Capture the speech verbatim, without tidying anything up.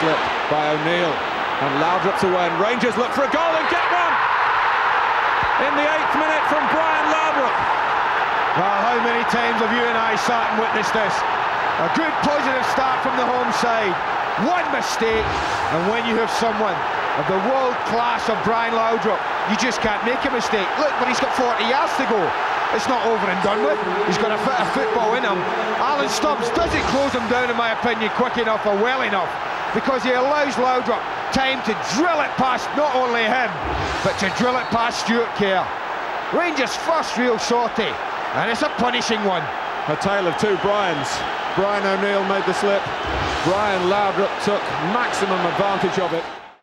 slip by O'Neill, and Laudrup's away, and Rangers look for a goal and get one in the eighth minute from Brian Laudrup. Well, how many times have you and I sat and witnessed this? A good positive start from the home side, one mistake, and when you have someone of the world class of Brian Laudrup, you just can't make a mistake. Look, but he's got forty yards to go. It's not over and done with. He's got a fit of football in him. Alan Stubbs doesn't close him down, in my opinion, quick enough or well enough, because he allows Laudrup time to drill it past not only him, but to drill it past Stuart Kerr. Rangers' first real sortie, and it's a punishing one. A tale of two Brians. Brian O'Neill made the slip. Brian Laudrup took maximum advantage of it.